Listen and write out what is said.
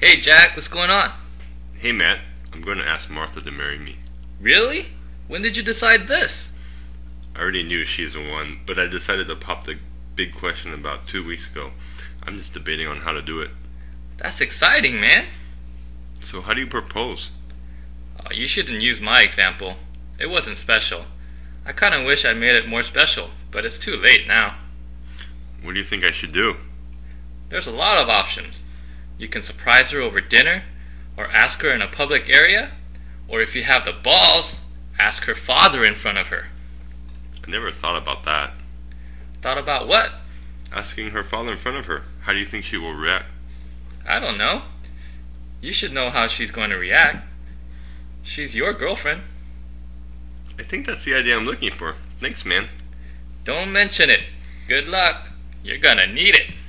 Hey Jack, what's going on? Hey Matt, I'm going to ask Martha to marry me. Really? When did you decide this? I already knew she's the one, but I decided to pop the big question about 2 weeks ago. I'm just debating on how to do it. That's exciting, man. So how do you propose? Oh, you shouldn't use my example. It wasn't special. I kind of wish I made it more special, but it's too late now. What do you think I should do? There's a lot of options. You can surprise her over dinner, or ask her in a public area, or if you have the balls, ask her father in front of her. I never thought about that. Thought about what? Asking her father in front of her. How do you think she will react? I don't know. You should know how she's going to react. She's your girlfriend. I think that's the idea I'm looking for. Thanks, man. Don't mention it. Good luck. You're gonna need it.